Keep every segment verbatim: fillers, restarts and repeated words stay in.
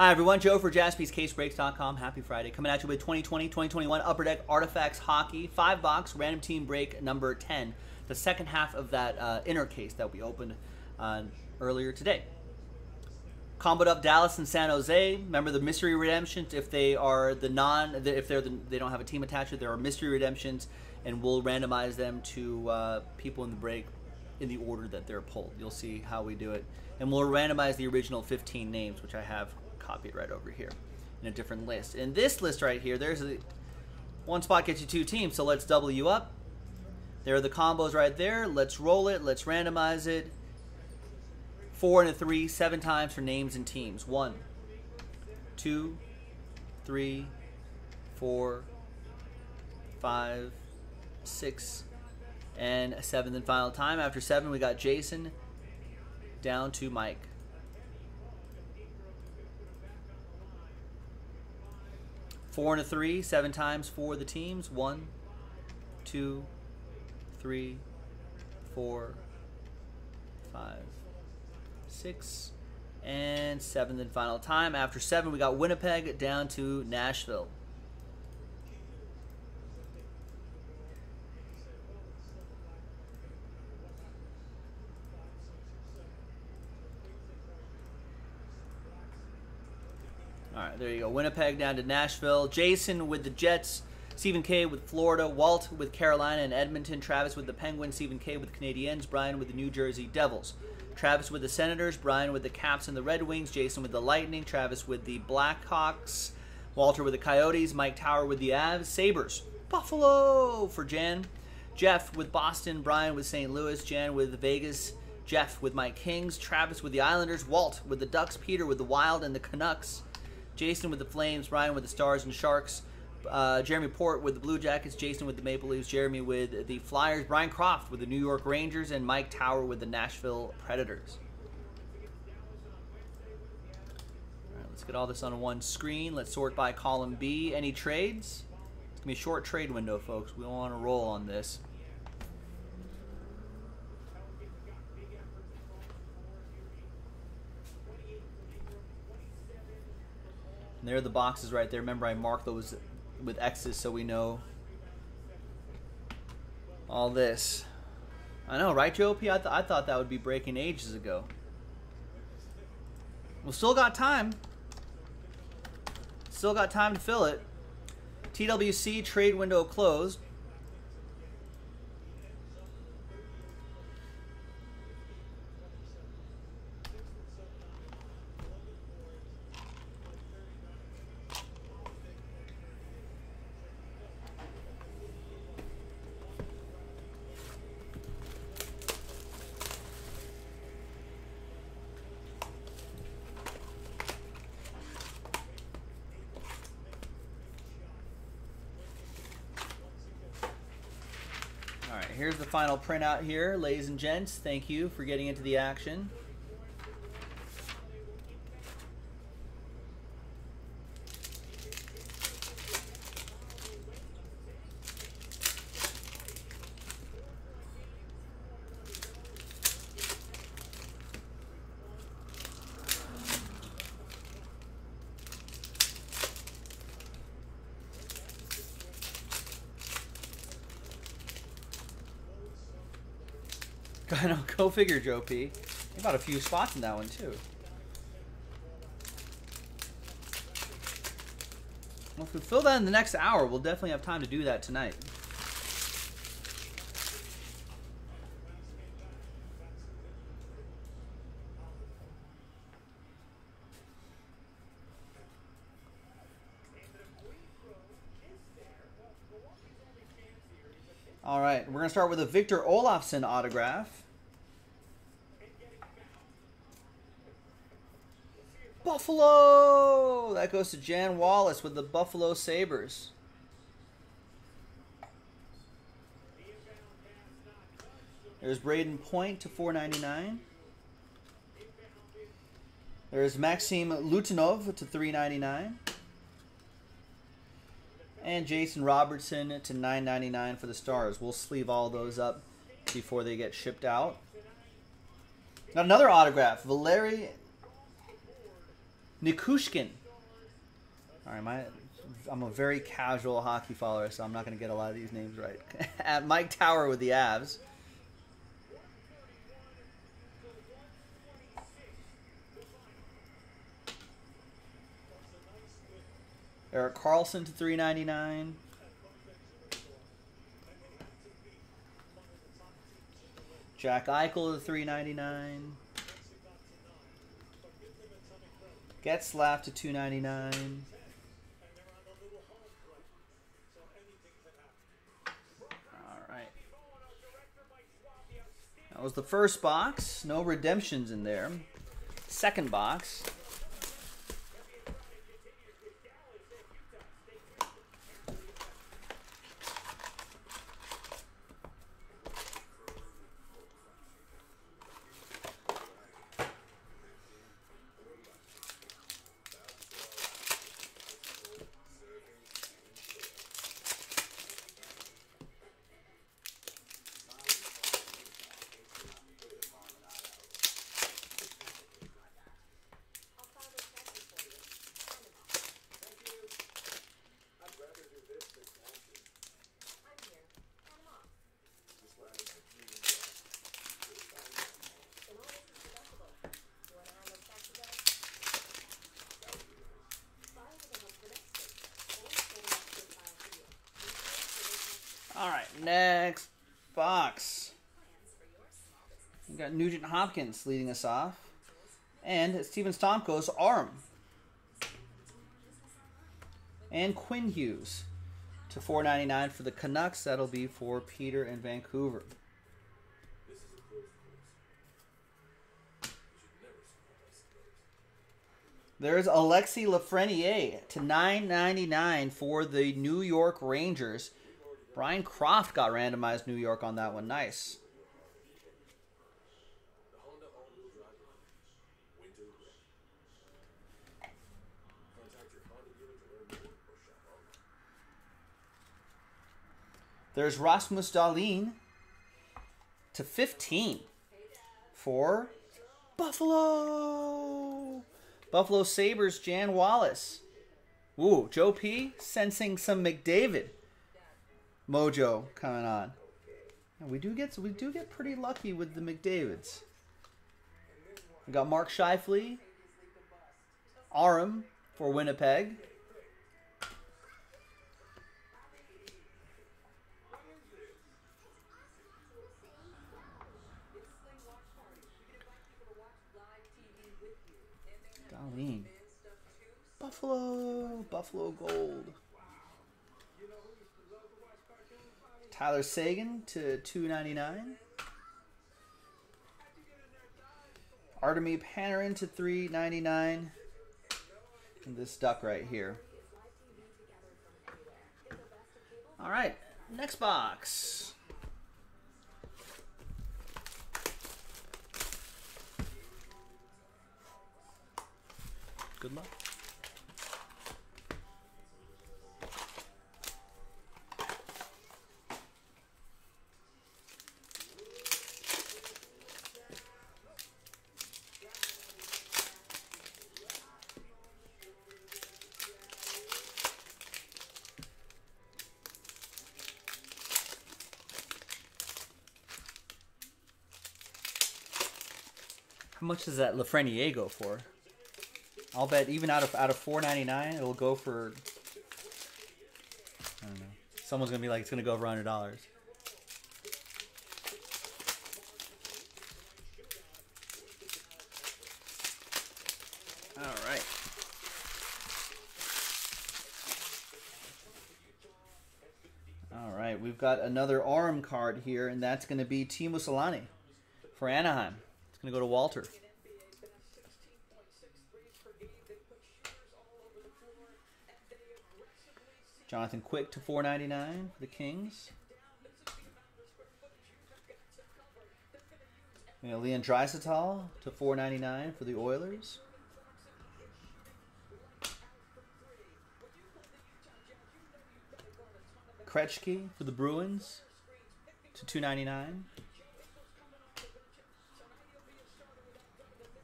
Hi everyone, Joe for Jaspys Case Breaks dot com. Happy Friday. Coming at you with twenty twenty twenty twenty-one Upper Deck Artifacts Hockey five box random team break number ten, the second half of that uh, inner case that we opened uh, earlier today. Comboed up Dallas and San Jose. Remember the mystery redemptions. If they are the non, if they're the, they don't have a team attached to it, there are mystery redemptions, and we'll randomize them to uh, people in the break in the order that they're pulled. You'll see how we do it, and we'll randomize the original fifteen names, which I have copied right over here in a different list. In this list right here, there's a one spot gets you two teams, so let's double you up. There are the combos right there. Let's roll it. Let's randomize it. Four and a three, seven times for names and teams. One, two, three, four, five, six, and a seventh and final time. After seven, we got Jason down to Mike. Four and a three, seven times for the teams. One, two, three, four, five, six, and seventh and final time. After seven, we got Winnipeg down to Nashville. All right, there you go. Winnipeg down to Nashville. Jason with the Jets. Stephen K with Florida. Walt with Carolina and Edmonton. Travis with the Penguins. Stephen K with the Canadiens. Brian with the New Jersey Devils. Travis with the Senators. Brian with the Caps and the Red Wings. Jason with the Lightning. Travis with the Blackhawks. Walter with the Coyotes. Mike Tower with the Avs. Sabres. Buffalo for Jan. Jeff with Boston. Brian with Saint Louis. Jan with Vegas. Jeff with my Kings. Travis with the Islanders. Walt with the Ducks. Peter with the Wild and the Canucks. Jason with the Flames, Brian with the Stars and Sharks, uh, Jeremy Port with the Blue Jackets, Jason with the Maple Leafs, Jeremy with the Flyers, Brian Croft with the New York Rangers, and Mike Tower with the Nashville Predators. All right, let's get all this on one screen. Let's sort by column B. Any trades? It's going to be a short trade window, folks. We want to roll on this. And there are the boxes right there. Remember, I marked those with X's so we know all this. I know, right, Joe P? I, th I thought that would be breaking ages ago. Well, still got time. Still got time to fill it. T W C trade window closed. Here's the final printout here, ladies and gents. Thank you for getting into the action. I know, go figure, Joe P. They got a few spots in that one, too. Well, if we fill that in the next hour, we'll definitely have time to do that tonight. All right, we're going to start with a Victor Olofsson autograph. Buffalo! That goes to Jan Wallace with the Buffalo Sabres. There's Braden Point to four ninety-nine. There's Maxim Lutinov to three ninety-nine. And Jason Robertson to nine ninety-nine for the Stars. We'll sleeve all those up before they get shipped out. Got another autograph. Valeri Nikushkin. All right, my, I'm a very casual hockey follower, so I'm not going to get a lot of these names right. At Mike Tower with the Avs. Erik Karlsson to three ninety-nine. Jack Eichel to three ninety-nine. Getzlaf to two ninety-nine. All right. That was the first box. No redemptions in there. Second box. All right, next box. We've got Nugent Hopkins leading us off. And Steven Stamkos, Arm. And Quinn Hughes to four ninety-nine for the Canucks. That'll be for Peter in Vancouver. There's Alexi Lafreniere to nine ninety-nine for the New York Rangers. Brian Croft got randomized New York on that one. Nice. There's Rasmus Dahlin to fifteen for Buffalo. Buffalo Sabres, Jan Wallace. Ooh, Joe P. sensing some McDavid mojo coming on. We do get we do get pretty lucky with the McDavids. We got Mark Scheifele, Arum for Winnipeg. Darlene. Buffalo, Buffalo Gold. Tyler Sagan to two ninety-nine. Artemy Panarin to three ninety-nine. And this duck right here. All right, next box. Good luck. How much does that Lafreniere go for? I'll bet even out of out of four ninety-nine, it'll go for, I don't know. Someone's gonna be like, it's gonna go over one hundred dollars. All right. All right, we've got another Arm card here, and that's gonna be Timo Solani for Anaheim. It's going to go to Walter. Jonathan Quick to four ninety-nine for the Kings. You know, Leon Draisaitl to four ninety-nine for the Oilers. Krejci for the Bruins to two ninety-nine.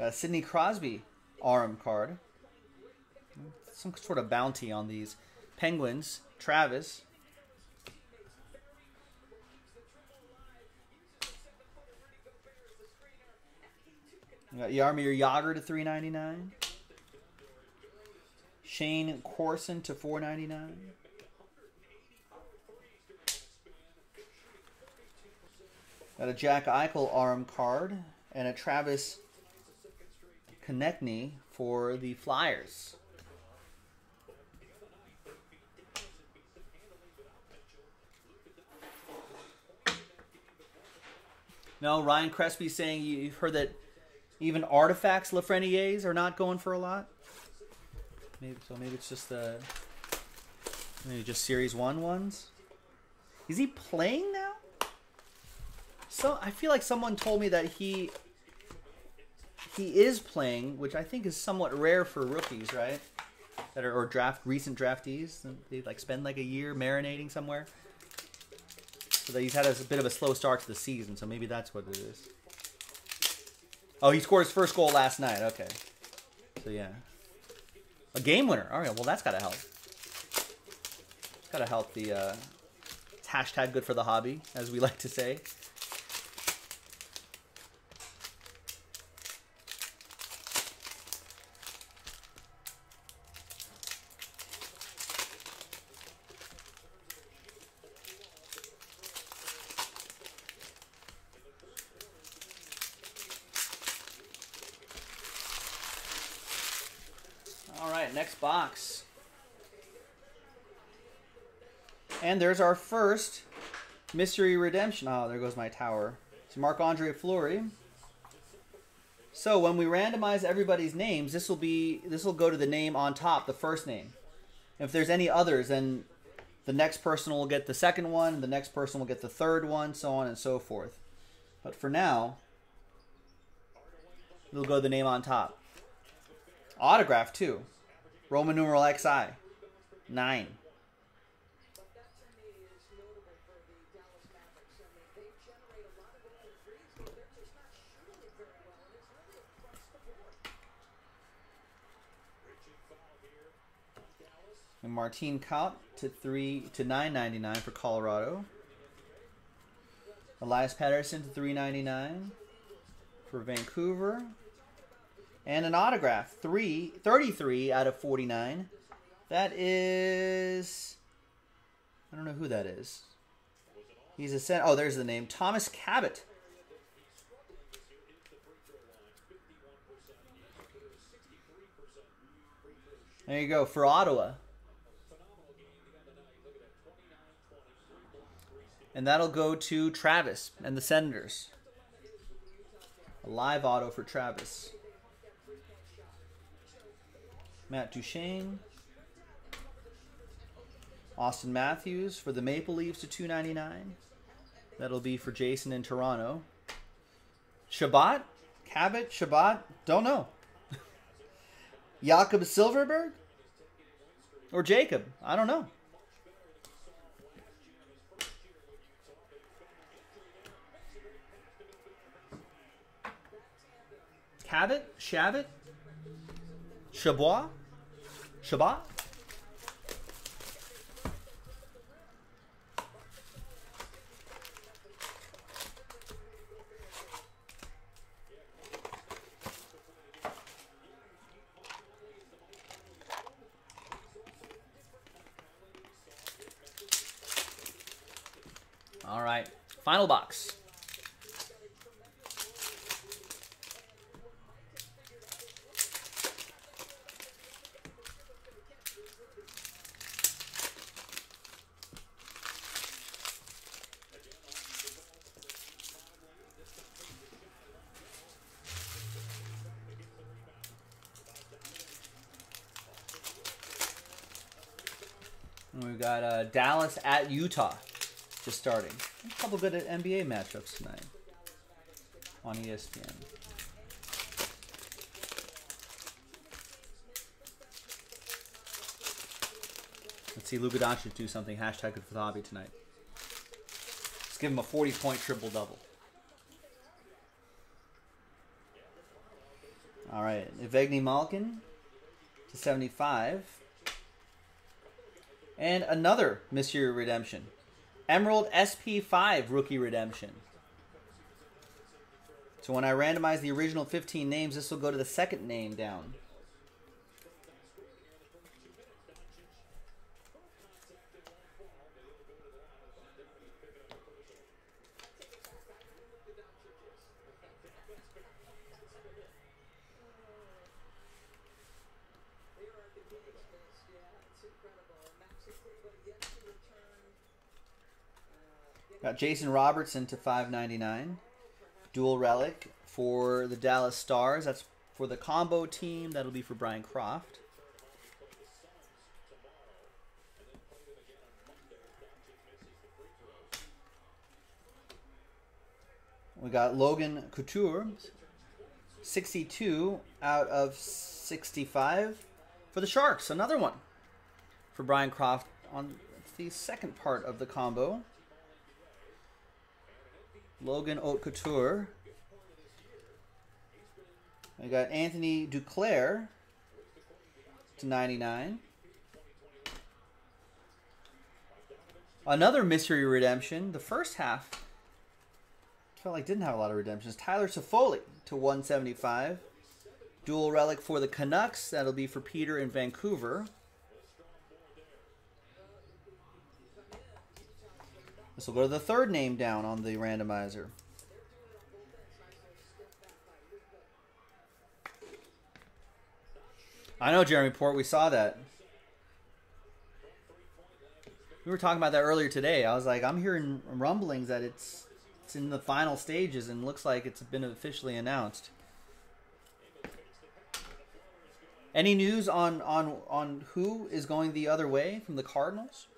Uh, Sidney Crosby, Arm card some sort of bounty on these Penguins. Travis. We got Yarmir Yager to three ninety-nine. Shane Corson to four ninety-nine. Got a Jack Eichel arm card and a Travis Konechny for the Flyers. No, Ryan Crespi saying you've heard that even Artifacts Lafreniere's are not going for a lot. Maybe so. Maybe it's just the maybe just series one ones. Is he playing now? So I feel like someone told me that he he is playing, which I think is somewhat rare for rookies, right? That are or draft recent draftees. They like spend like a year marinating somewhere. So that he's had a bit of a slow start to the season. So maybe that's what it is. Oh, he scored his first goal last night. Okay. So, yeah. A game winner. All right. Well, that's got to help. It's got to help the uh, it's hashtag good for the hobby, as we like to say. Next box. And there's our first mystery redemption. Oh, there goes my tower. It's Marc-Andre Fleury. So when we randomize everybody's names, this will be this will go to the name on top, the first name. And if there's any others, then the next person will get the second one, the next person will get the third one, so on and so forth. But for now, it'll go to the name on top. Autograph too. Roman numeral X I, nine. And Martin Kopp to three to nine ninety nine for Colorado. Elias Patterson to three ninety nine for Vancouver. And an autograph, three, thirty-three out of forty-nine. That is, I don't know who that is. He's a center. Oh, there's the name, Thomas Chabot. There you go for Ottawa. And that'll go to Travis and the Senators. A live auto for Travis. Matt Duchesne. Austin Matthews for the Maple Leafs to two ninety-nine. That'll be for Jason in Toronto. Chabot? Cabot? Chabot? Don't know. Jakob Silverberg? Or Jacob? I don't know. Cabot? Chabot? Chabot? Shabbat. All right, final box. We've got uh, Dallas at Utah just starting. A couple good N B A matchups tonight on E S P N. Let's see Luka Doncic do something. Hashtag good for the hobby tonight. Let's give him a forty-point triple-double. All right. Evgeny Malkin to seventy-five. And another Mystery Redemption. Emerald S P five Rookie Redemption. So when I randomize the original fifteen names, this will go to the second name down. Got Jason Robertson to five ninety-nine. Dual Relic for the Dallas Stars. That's for the combo team. That'll be for Brian Croft. We got Logan Couture, sixty-two out of sixty-five for the Sharks. Another one for Brian Croft on the second part of the combo. Logan Haute Couture. We got Anthony Duclair to ninety-nine. Another mystery redemption. The first half felt like didn't have a lot of redemptions. Tyler Toffoli to one seventy-five. Dual relic for the Canucks. That'll be for Peter in Vancouver. This will go to the third name down on the randomizer. I know, Jeremy Port, we saw that. We were talking about that earlier today. I was like, I'm hearing rumblings that it's, it's in the final stages and looks like it's been officially announced. Any news on, on, on who is going the other way from the Cardinals?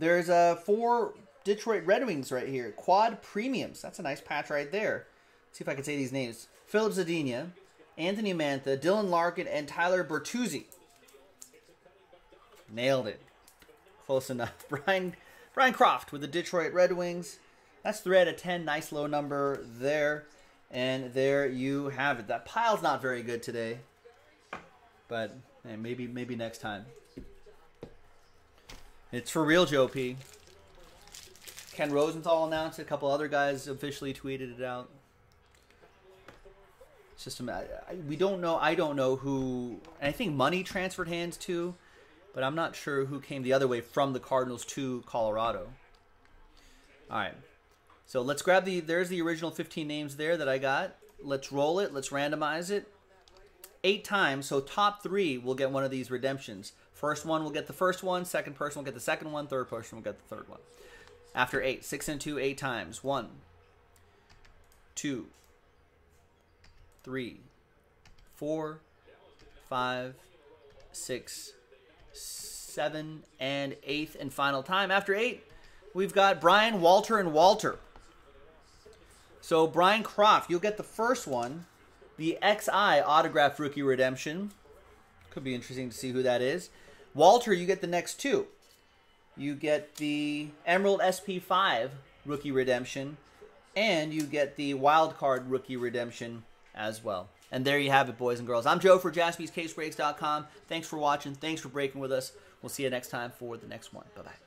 There's uh, four... Detroit Red Wings right here. Quad Premiums. That's a nice patch right there. Let's see if I can say these names. Philip Zadina, Anthony Mantha, Dylan Larkin, and Tyler Bertuzzi. Nailed it. Close enough. Brian, Brian Croft with the Detroit Red Wings. That's thread at ten. Nice low number there. And there you have it. That pile's not very good today. But hey, maybe, maybe next time. It's for real, Joe P. Ken Rosenthal announced it. A couple other guys officially tweeted it out. It's just a, I, we don't know. I don't know who. And I think money transferred hands to, but I'm not sure who came the other way from the Cardinals to Colorado. All right. So let's grab the. There's the original fifteen names there that I got. Let's roll it. Let's randomize it. Eight times. So top three will get one of these redemptions. First one will get the first one. Second person will get the second one. Third person will get the third one. After eight, six and two, eight times. One, two, three, four, five, six, seven, and eighth and final time. After eight, we've got Brian, Walter, and Walter. So Brian Croft, you'll get the first one, the X I autographed rookie redemption. Could be interesting to see who that is. Walter, you get the next two. You get the Emerald S P five Rookie Redemption, and you get the Wild Card Rookie Redemption as well. And there you have it, boys and girls. I'm Joe for Jaspys Case Breaks dot com. Thanks for watching. Thanks for breaking with us. We'll see you next time for the next one. Bye-bye.